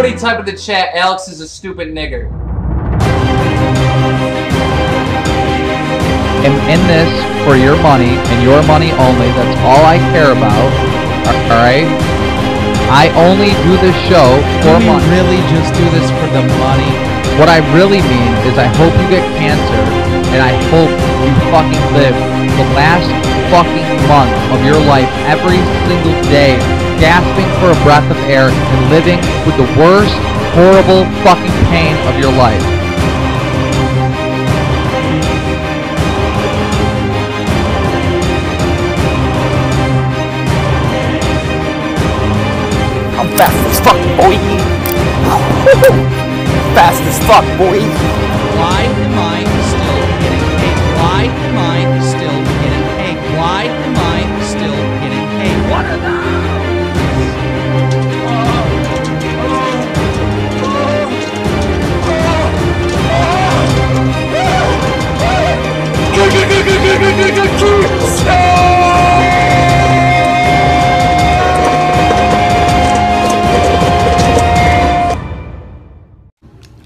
Somebody type in the chat, Alex is a stupid nigger. I'm in this for your money and your money only. That's all I care about. Alright? I only do this show for money. You really just do this for the money? What I really mean is I hope you get cancer and I hope you fucking live the last fucking month of your life every single day gasping for a breath of air and living with the worst horrible fucking pain of your life. I'm fast as fuck, boy. Fast as fuck, boy. Why am I still getting paid? Why am I still getting paid? Why am I still getting paid? What are those?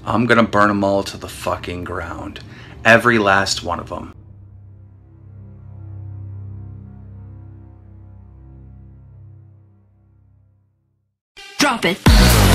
I'm gonna burn them all to the fucking ground. Every last one of them. Drop it.